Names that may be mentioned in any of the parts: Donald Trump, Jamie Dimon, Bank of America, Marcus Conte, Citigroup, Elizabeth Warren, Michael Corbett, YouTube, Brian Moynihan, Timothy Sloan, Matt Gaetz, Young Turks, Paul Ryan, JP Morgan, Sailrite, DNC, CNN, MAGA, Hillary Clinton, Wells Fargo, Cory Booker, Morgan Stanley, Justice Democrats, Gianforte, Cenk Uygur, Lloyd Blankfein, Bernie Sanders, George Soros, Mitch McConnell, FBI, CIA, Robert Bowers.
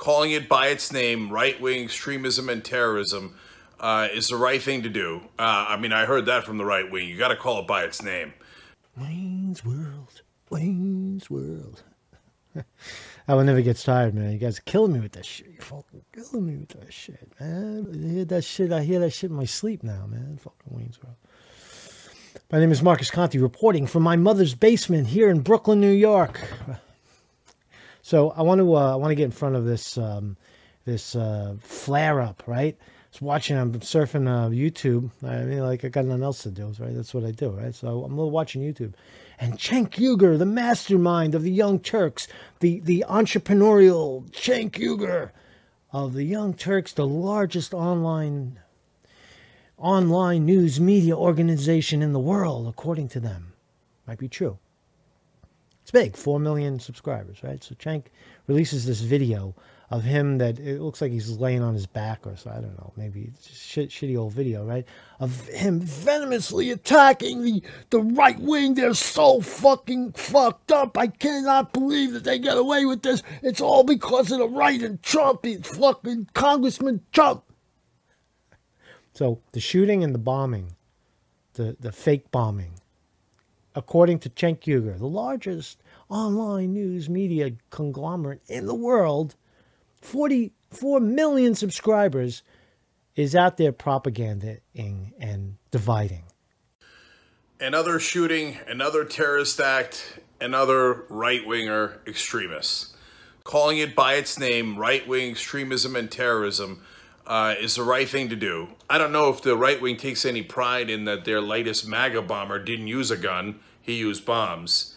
calling it by its name, right-wing extremism and terrorism, is the right thing to do. I mean, I heard that from the right wing. You got to call it by its name. Wayne's World. Wayne's World. I will never get tired, man. You guys are killing me with that shit. You're fucking killing me with that shit, man. I hear that shit in my sleep now, man. Fucking Wayne's World. My name is Marcus Conte, reporting from my mother's basement here in Brooklyn, New York. So I want to get in front of this flare-up, right? I was watching, I'm surfing YouTube. I mean, like, I got nothing else to do, right? That's what I do, right? So I'm watching YouTube. And Cenk Uygur, the mastermind of the Young Turks, the entrepreneurial Cenk Uygur of the Young Turks, the largest online news media organization in the world, according to them. Might be true. It's big, 4 million subscribers, right? So Cenk releases this video of him that it looks like he's laying on his back or so. I don't know, maybe it's just shitty old video, right? Of him venomously attacking the right wing. They're so fucking fucked up. I cannot believe that they get away with this. It's all because of the right and Trump, and fucking Congressman Trump. So the shooting and the bombing, the fake bombing, according to Cenk Uygur, the largest online news media conglomerate in the world, 44 million subscribers, is out there propagandaing and dividing. Another shooting, another terrorist act, another right-winger extremist. Calling it by its name, right-wing extremism and terrorism, is the right thing to do. I don't know if the right wing takes any pride in that their latest MAGA bomber didn't use a gun, he used bombs.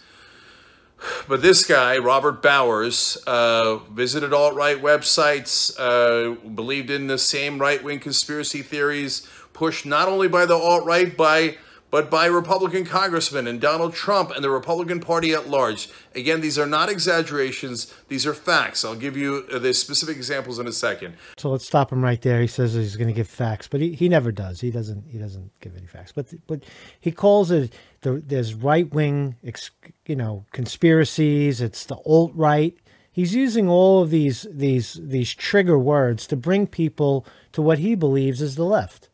But this guy, Robert Bowers, visited alt-right websites, believed in the same right-wing conspiracy theories pushed not only by the alt-right, but by Republican congressmen and Donald Trump and the Republican Party at large. Again, these are not exaggerations. These are facts. I'll give you the specific examples in a second. So let's stop him right there. He says he's going to give facts, but he never does. He doesn't give any facts. But he calls it, there's right-wing, you know, conspiracies. It's the alt-right. He's using all of these trigger words to bring people to what he believes is the left.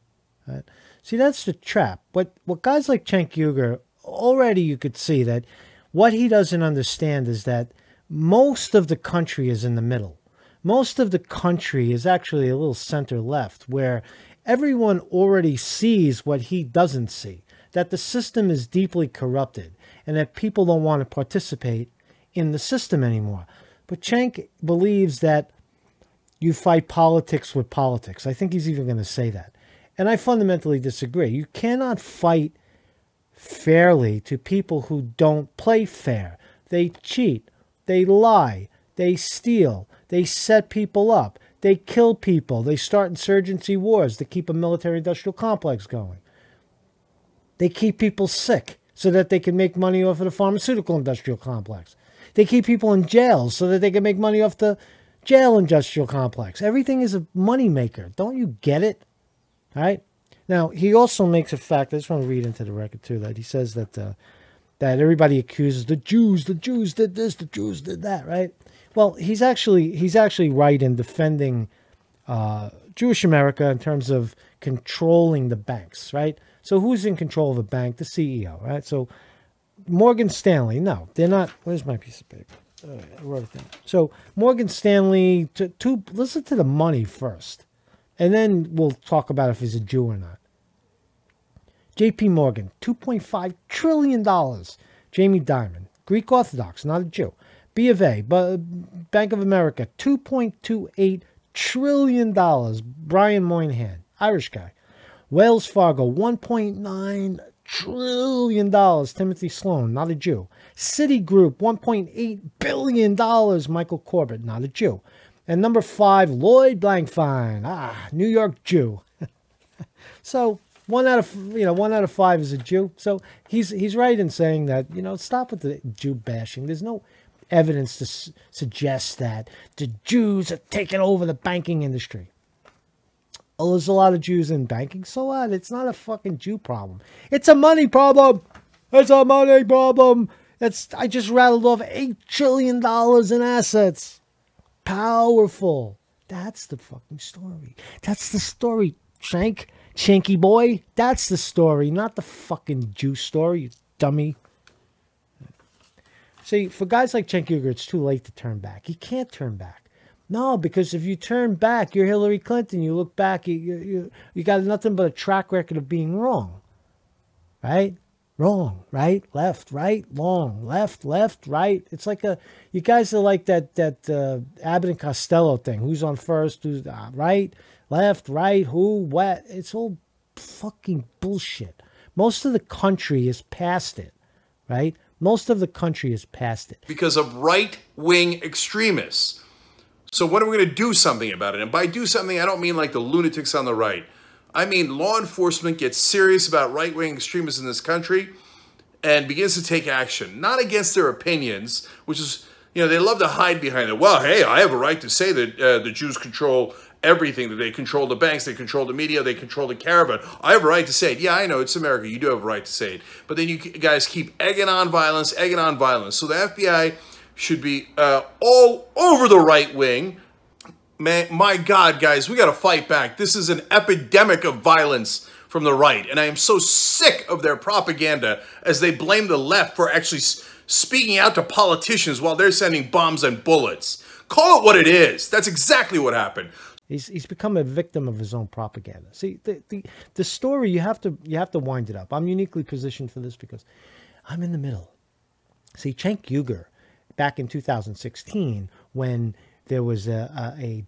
Right? See, that's the trap. What guys like Cenk Uygur, already you could see that what he doesn't understand is that most of the country is in the middle. Most of the country is actually a little center-left, where everyone already sees what he doesn't see, that the system is deeply corrupted and that people don't want to participate in the system anymore. But Cenk believes that you fight politics with politics. I think he's even going to say that. And I fundamentally disagree. You cannot fight fairly to people who don't play fair. They cheat. They lie. They steal. They set people up. They kill people. They start insurgency wars to keep a military-industrial complex going. They keep people sick so that they can make money off of the pharmaceutical-industrial complex. They keep people in jails so that they can make money off the jail-industrial complex. Everything is a moneymaker. Don't you get it? All right. Now, he also makes a fact. I just want to read into the record, too, that he says that that everybody accuses the Jews did this, the Jews did that. Right. Well, he's actually right in defending Jewish America in terms of controlling the banks. Right. So who's in control of a bank? The CEO. Right. So Morgan Stanley. No, they're not. Where's my piece of paper? All right, I wrote it down. So Morgan Stanley, to listen to the money first. And then we'll talk about if he's a Jew or not. JP Morgan, $2.5 trillion. Jamie Dimon, Greek Orthodox, not a Jew. B of A, Bank of America, $2.28 trillion. Brian Moynihan, Irish guy. Wells Fargo, $1.9 trillion. Timothy Sloan, not a Jew. Citigroup, $1.8 billion. Michael Corbett, not a Jew. And number 5, Lloyd Blankfein, New York Jew. So one out of five is a Jew. So he's right in saying that, you know, stop with the Jew bashing. There's no evidence to suggest that the Jews are taking over the banking industry. Oh, there's a lot of Jews in banking. So what? It's not a fucking Jew problem. It's a money problem. It's a money problem. I just rattled off $8 trillion in assets. powerful. That's the fucking story. That's the story, Cenk. Cenky boy. That's the story, not the fucking juice story, you dummy. See, for guys like Cenk Uygur, it's too late to turn back. You can't turn back. No, because if you turn back, you're Hillary Clinton. You look back, you got nothing but a track record of being wrong. Right? Wrong, right? Left, right? Long. Left, right? It's like a... You guys are like that Abbott and Costello thing. Who's on first? Who's... right? Left, right? Who? What? It's all fucking bullshit. Most of the country is past it. Right? Most of the country is past it. Because of right-wing extremists. So what are we going to do something about it? And by do something, I don't mean like the lunatics on the right. I mean law enforcement gets serious about right-wing extremists in this country and begins to take action. Not against their opinions, which is, you know, they love to hide behind it. Well, hey, I have a right to say that the Jews control everything. That they control the banks, they control the media, they control the caravan. I have a right to say it. Yeah, I know, it's America. You do have a right to say it. But then you guys keep egging on violence, egging on violence. So the FBI... should be all over the right wing. Man, my God, guys, we got to fight back. This is an epidemic of violence from the right. And I am so sick of their propaganda as they blame the left for actually speaking out to politicians while they're sending bombs and bullets. Call it what it is. That's exactly what happened. He's become a victim of his own propaganda. See, the story, you have to wind it up. I'm uniquely positioned for this because I'm in the middle. See, Cenk Uygur, back in 2016, when there was a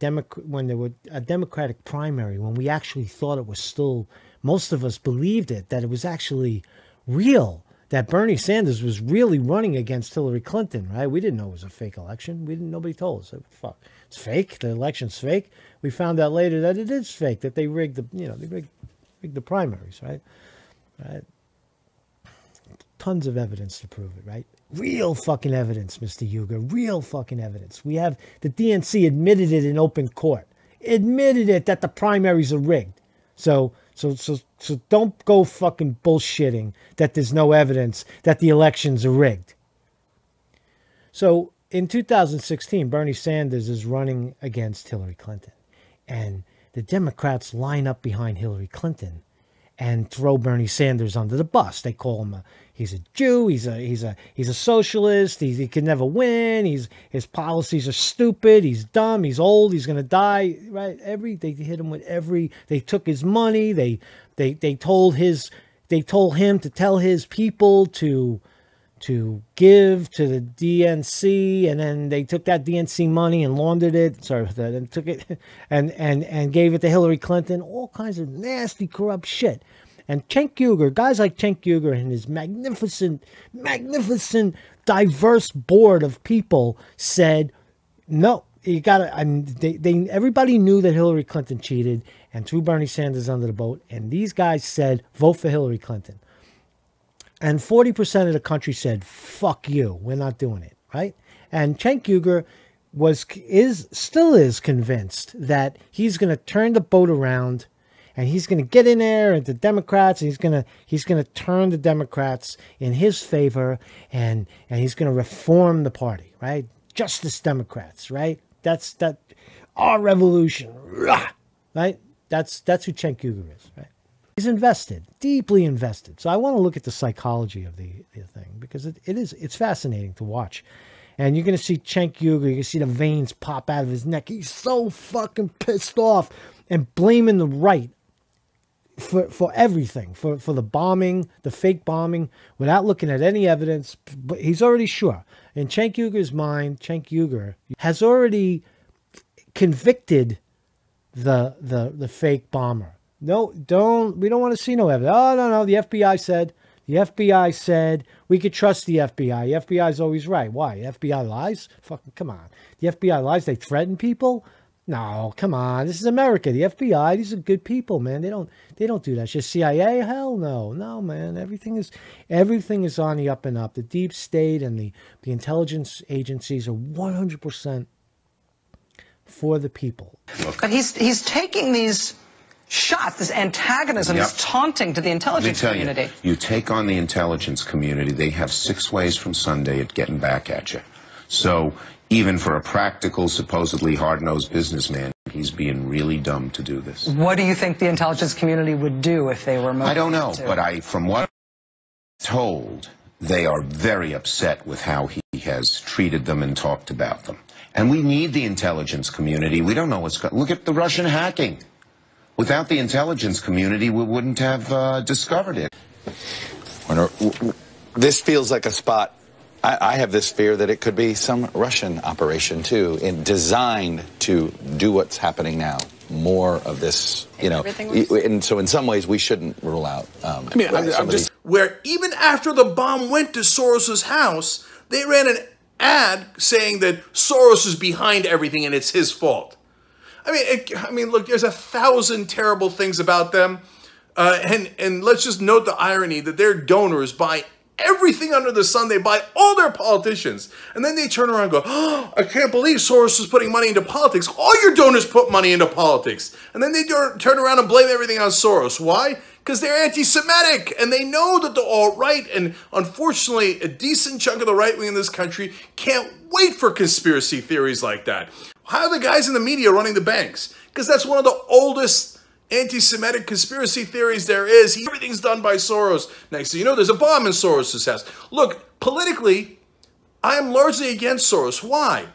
Democratic primary, when we actually thought it was still, most of us believed it, that it was actually real, that Bernie Sanders was really running against Hillary Clinton, right? We didn't know it was a fake election. Nobody told us. Fuck, it's fake. The election's fake. We found out later that it is fake. That they rigged the, you know, they rigged the primaries, right? Right. Tons of evidence to prove it, right? Real fucking evidence, Mr. Uygur. Real fucking evidence. We have the DNC admitted it in open court. Admitted it that the primaries are rigged. So don't go fucking bullshitting that there's no evidence that the elections are rigged. So in 2016, Bernie Sanders is running against Hillary Clinton, and the Democrats line up behind Hillary Clinton and throw Bernie Sanders under the bus. They call him he's a Jew, he's a socialist, he can never win, his policies are stupid, he's dumb, he's old, he's gonna die, right? They hit him with they took his money, they told him to tell his people to give to the DNC, and then they took that DNC money and laundered it, and gave it to Hillary Clinton. All kinds of nasty, corrupt shit. And Cenk Uygur, guys like Cenk Uygur and his magnificent, magnificent, diverse board of people said, no, you gotta, everybody knew that Hillary Clinton cheated and threw Bernie Sanders under the boat. And these guys said, vote for Hillary Clinton. And 40% of the country said, fuck you, we're not doing it, right? And Cenk Uygur still is convinced that he's going to turn the boat around, and he's going to get in there at the Democrats, and he's going to turn the Democrats in his favor, and he's going to reform the party, right? Justice Democrats, right? That's that our revolution, right? That's who Cenk Uygur is, right? He's invested, deeply invested. So I want to look at the psychology of the thing, because it's fascinating to watch. And you're going to see Cenk Uygur, you can see the veins pop out of his neck. He's so fucking pissed off and blaming the right for everything, for the bombing, the fake bombing, without looking at any evidence. But he's already sure. In Cenk Uygur's mind, Cenk Uygur has already convicted the fake bomber. No, we don't want to see no evidence. Oh, no, the FBI said, we could trust the FBI. The FBI's always right. Why? FBI lies? Fucking, come on. The FBI lies, they threaten people? No, come on. This is America. The FBI, these are good people, man. They don't do that. It's just CIA? Hell no. No, man. Everything is on the up and up. The deep state and the intelligence agencies are 100% for the people. But he's taking these shots, this antagonism, yep. Is taunting to the intelligence community. You take on the intelligence community, they have 6 ways from Sunday at getting back at you. So even for a practical, supposedly hard-nosed businessman, he's being really dumb to do this. What do you think the intelligence community would do if they were motivated? I don't know, but from what I'm told, they are very upset with how he has treated them and talked about them. And we need the intelligence community. We don't know what's going on. Look at the Russian hacking. Without the intelligence community, we wouldn't have discovered it. This feels like a spot. I have this fear that it could be some Russian operation, too, designed to do what's happening now. More of this, you know. And so in some ways, we shouldn't rule out. I mean, I'm just... Where even after the bomb went to Soros' house, they ran an ad saying that Soros is behind everything and it's his fault. I mean, look, there's 1,000 terrible things about them. And let's just note the irony that their donors buy everything under the sun. They buy all their politicians. And then they turn around and go, oh, I can't believe Soros is putting money into politics. All your donors put money into politics. And then they turn around and blame everything on Soros. Why? Because they're anti-Semitic. And they know that the alt-right, and unfortunately a decent chunk of the right wing in this country, can't wait for conspiracy theories like that. How are the guys in the media running the banks? Because that's one of the oldest anti-Semitic conspiracy theories there is. Everything's done by Soros. Next thing you know, there's a bomb in Soros' house. Look, politically, I am largely against Soros. Why?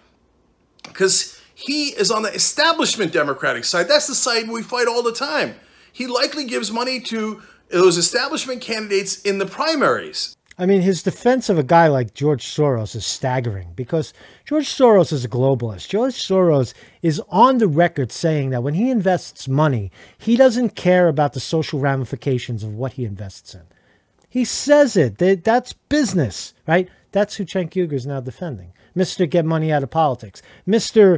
Because he is on the establishment Democratic side. That's the side we fight all the time. He likely gives money to those establishment candidates in the primaries. I mean, his defense of a guy like George Soros is staggering, because George Soros is a globalist. George Soros is on the record saying that when he invests money, he doesn't care about the social ramifications of what he invests in. He says it. That's business, right? That's who Cenk Uygur is now defending. Mr. Get money out of politics. Mr.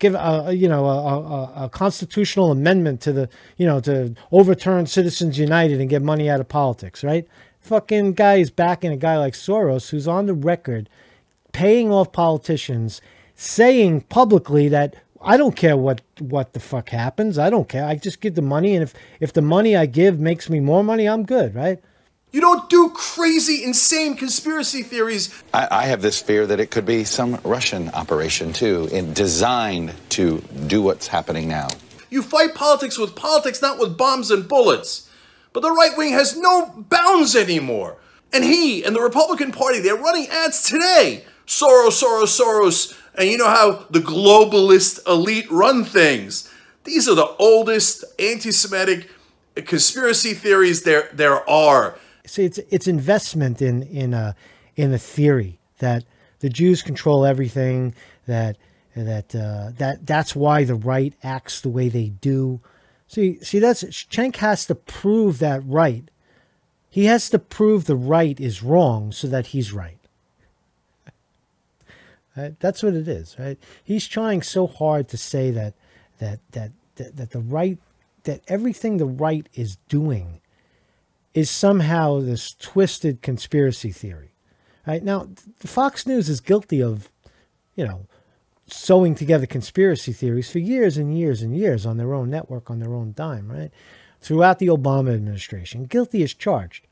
Give a constitutional amendment to the, to overturn Citizens United and get money out of politics, right? Fucking guy is backing a guy like Soros, who's on the record paying off politicians, saying publicly that I don't care what the fuck happens. I don't care. I just give the money, and if the money I give makes me more money, I'm good, right? You don't do crazy, insane conspiracy theories. I have this fear that it could be some Russian operation, too, designed to do what's happening now. You fight politics with politics, not with bombs and bullets. But the right wing has no bounds anymore. And he and the Republican Party, they're running ads today. Soros, Soros, Soros. And you know how the globalist elite run things. These are the oldest anti-Semitic conspiracy theories there are. See, it's investment in a theory that the Jews control everything, that's why the right acts the way they do. See, Cenk has to prove that right. He has to prove the right is wrong so that he's right. That's what it is, right? He's trying so hard to say that the right, that everything the right is doing is somehow this twisted conspiracy theory. Right? Now, Fox News is guilty of, sewing together conspiracy theories for years and years and years on their own network, on their own dime, right? Throughout the Obama administration, guilty as charged.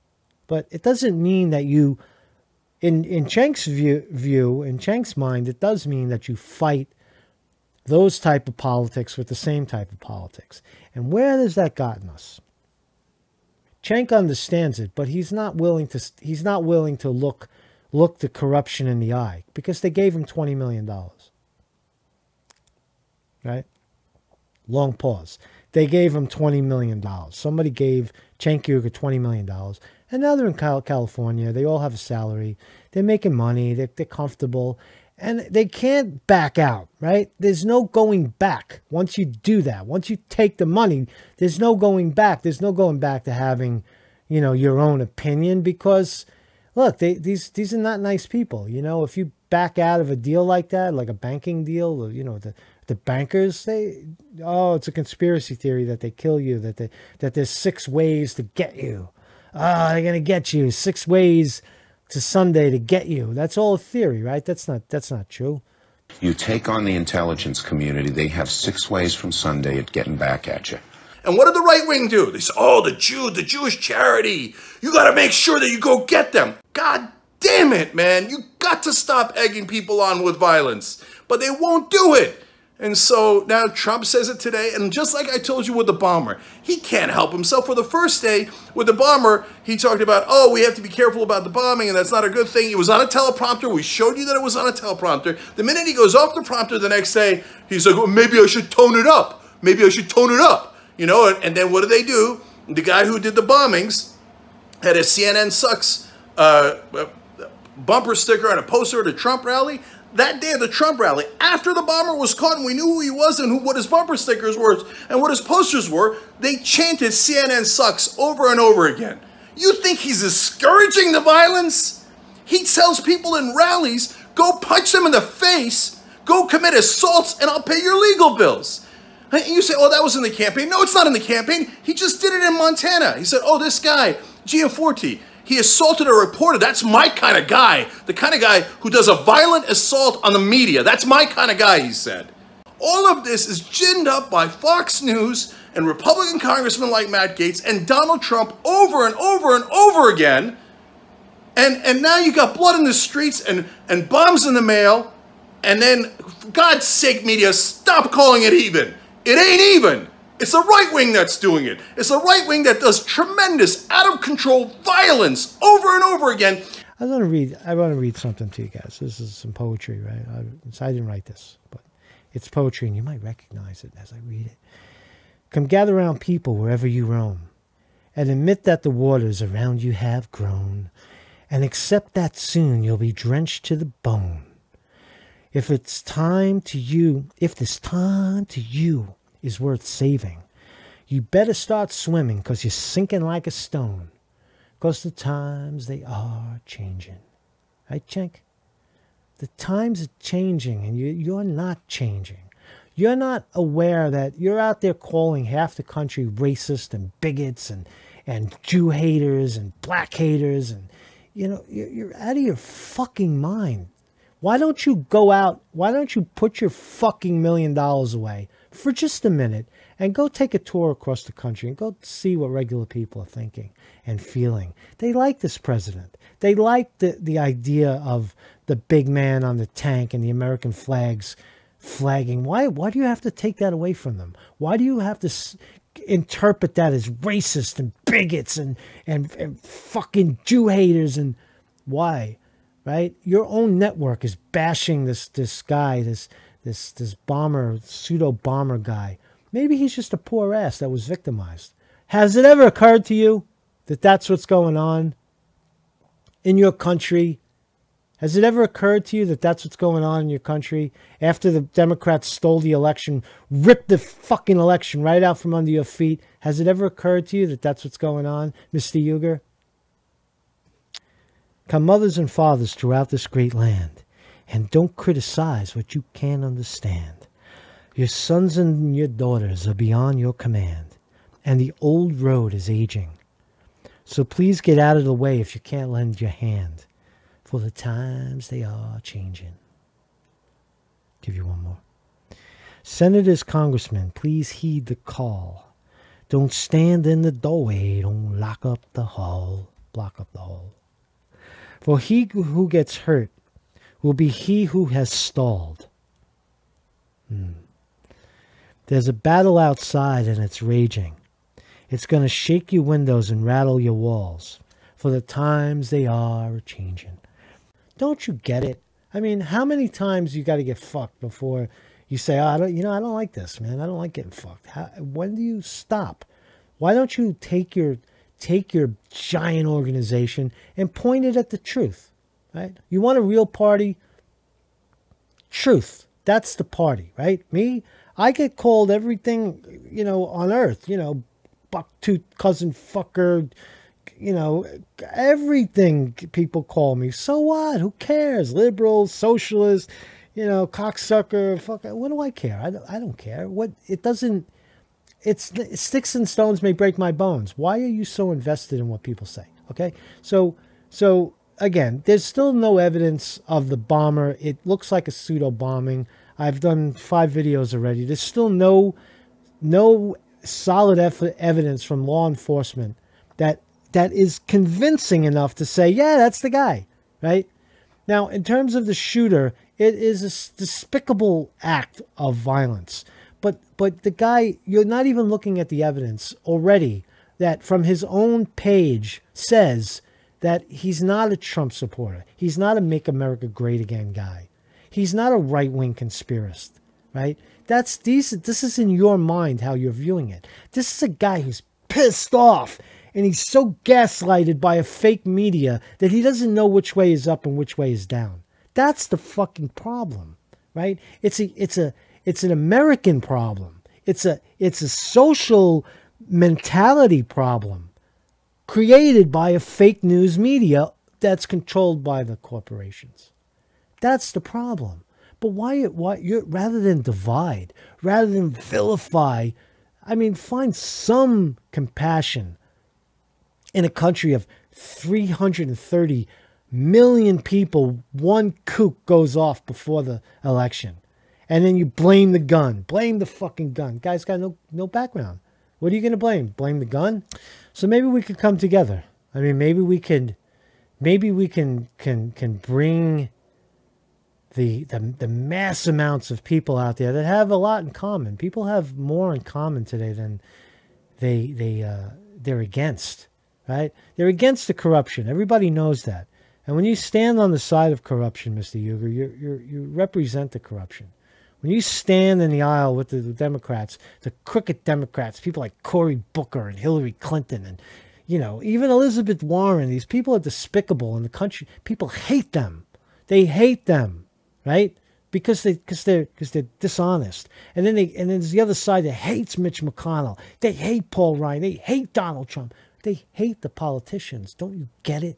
But it doesn't mean that you, in Cenk's view, in Cenk's mind, it does mean that you fight those type of politics with the same type of politics. And where has that gotten us? Cenk understands it, but he's not willing to look the corruption in the eye, because they gave him $20 million. Right? Long pause. They gave him $20 million. Somebody gave Cenk Uygur $20 million. And now they're in California. They all have a salary. They're making money. They're comfortable. And they can't back out, right? There's no going back once you do that. Once you take the money, there's no going back. There's no going back to having, your own opinion, because, look, these are not nice people. If you back out of a deal like that, like a banking deal, the bankers, oh, it's a conspiracy theory that they kill you, that there's 6 ways to get you. Ah, they're going to get you. 6 ways to Sunday to get you. That's all a theory, right? That's not true. You take on the intelligence community, they have 6 ways from Sunday at getting back at you. And what did the right wing do? They say, oh, the Jewish charity. You got to make sure that you go get them. God damn it, man. You got got to stop egging people on with violence. But they won't do it. And so now Trump says it today, and just like I told you with the bomber, he can't help himself. For the first day with the bomber, he talked about, oh, we have to be careful about the bombing, and that's not a good thing. It was on a teleprompter. We showed you that it was on a teleprompter. The minute he goes off the prompter the next day, he's like, well, maybe I should tone it up. Maybe I should tone it up. You know, and then what do? The guy who did the bombings had a CNN sucks bumper sticker and a poster at a Trump rally. That day of the Trump rally, after the bomber was caught and we knew who he was and what his bumper stickers were and what his posters were, they chanted CNN sucks over and over again. You think he's discouraging the violence? He tells people in rallies, go punch them in the face, go commit assaults, and I'll pay your legal bills. And you say, oh, that was in the campaign. No, it's not in the campaign. He just did it in Montana. He said, oh, this guy, Gianforte, he assaulted a reporter. That's my kind of guy. The kind of guy who does a violent assault on the media. That's my kind of guy, he said. All of this is ginned up by Fox News and Republican congressmen like Matt Gaetz and Donald Trump over and over and over again. And now you got blood in the streets and bombs in the mail. And then, for God's sake, media, stop calling it even. It ain't even. It's the right wing that's doing it. It's the right wing that does tremendous, out-of-control violence over and over again. I want to read something to you guys. This is some poetry, right? I didn't write this, but it's poetry, and you might recognize it as I read it. Come gather around people wherever you roam, and admit that the waters around you have grown, and accept that soon you'll be drenched to the bone. If this time to you is worth saving, you better start swimming, because you're sinking like a stone, because the times, they are changing. Right, Cenk? The times are changing, and you're not changing. You're not aware that you're out there calling half the country racist and bigots and Jew haters and black haters, and you know, you're out of your fucking mind. Why don't you go out? Why don't you put your fucking $1 million away for just a minute and go take a tour across the country and go see what regular people are thinking and feeling? They like this president. They like the idea of the big man on the tank and the American flags flagging. Why do you have to take that away from them? Why do you have to interpret that as racist and bigots and fucking Jew haters? And why? Right? Your own network is bashing this guy, this bomber, pseudo bomber guy. Maybe he's just a poor ass that was victimized. Has it ever occurred to you that that's what's going on in your country? Has it ever occurred to you that that's what's going on in your country after the Democrats stole the election, ripped the fucking election right out from under your feet? Has it ever occurred to you that that's what's going on, Mr. Uygur? Come mothers and fathers throughout this great land, and don't criticize what you can't understand. Your sons and your daughters are beyond your command, and the old road is aging. So please get out of the way if you can't lend your hand, for the times, they are changing. Give you one more. Senators, congressmen, please heed the call. Don't stand in the doorway, don't lock up the hall, block up the hall. For he who gets hurt will be he who has stalled. There's a battle outside, and it's raging. It's going to shake your windows and rattle your walls. For the times, they are changing. Don't you get it? I mean, how many times you got to get fucked before you say, oh, I don't like this, man. I don't like getting fucked. When do you stop? Why don't you take your giant organization and point it at the truth, right? You want a real party? Truth. That's the party, right? Me, I get called everything, you know, on earth, you know, bucktooth, cousin fucker, you know, everything people call me. So what? Who cares? Liberal, socialist, you know, cocksucker, fuck. What do I care? I don't care. What, it doesn't, it's sticks and stones may break my bones. Why are you so invested in what people say? Okay, so again, there's still no evidence of the bomber. It looks like a pseudo bombing. I've done 5 videos already. There's still no solid evidence from law enforcement that is convincing enough to say, yeah, that's the guy, right? Now, in terms of the shooter, it is a despicable act of violence. But the guy, you're not even looking at the evidence already that from his own page says that he's not a Trump supporter. He's not a Make America Great Again guy. He's not a right-wing conspiracist, right? This is in your mind how you're viewing it. This is a guy who's pissed off, and he's so gaslighted by a fake media that he doesn't know which way is up and which way is down. That's the fucking problem, right? It's an American problem. It's a social mentality problem created by a fake news media that's controlled by the corporations. That's the problem. But why rather than divide, rather than vilify, I mean, find some compassion in a country of 330 million people. One kook goes off before the election, and then you blame the gun. Blame the fucking gun. Guy's got no background. What are you going to blame? Blame the gun? So maybe we could come together. I mean, maybe we can bring the mass amounts of people out there that have a lot in common. People have more in common today than they're against, right? They're against the corruption. Everybody knows that. And when you stand on the side of corruption, Mr. Uygur, you represent the corruption. When you stand in the aisle with the Democrats, the crooked Democrats, people like Cory Booker and Hillary Clinton and, you know, even Elizabeth Warren, these people are despicable in the country. People hate them. They hate them, right? Because they're dishonest. And then there's the other side that hates Mitch McConnell. They hate Paul Ryan. They hate Donald Trump. They hate the politicians. Don't you get it?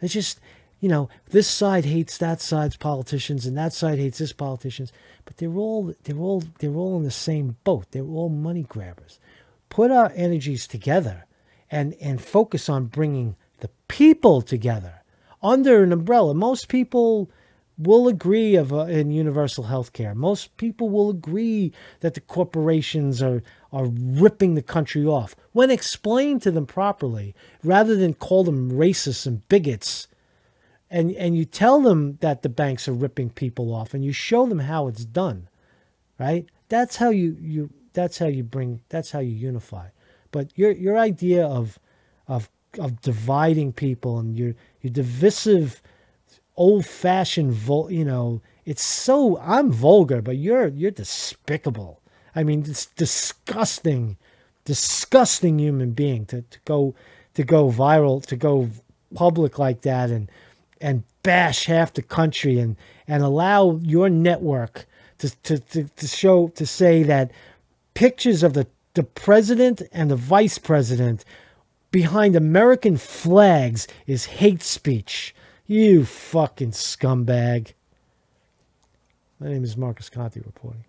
It's just, you know, this side hates that side's politicians and that side hates this politicians, but they're all in the same boat. They're all money grabbers. Put our energies together and focus on bringing the people together under an umbrella. Most people will agree in universal health care. Most people will agree that the corporations are ripping the country off. When explained to them properly, rather than call them racists and bigots, and you tell them that the banks are ripping people off, and you show them how it's done, right? That's how you unify. But your idea of dividing people and your divisive, old-fashioned, you know, it's so, I'm vulgar, but you're despicable. I mean, it's disgusting, disgusting human being to go viral, to go public like that and bash half the country and allow your network to say that pictures of the president and the vice president behind American flags is hate speech. You fucking scumbag. My name is Marcus Conte reporting.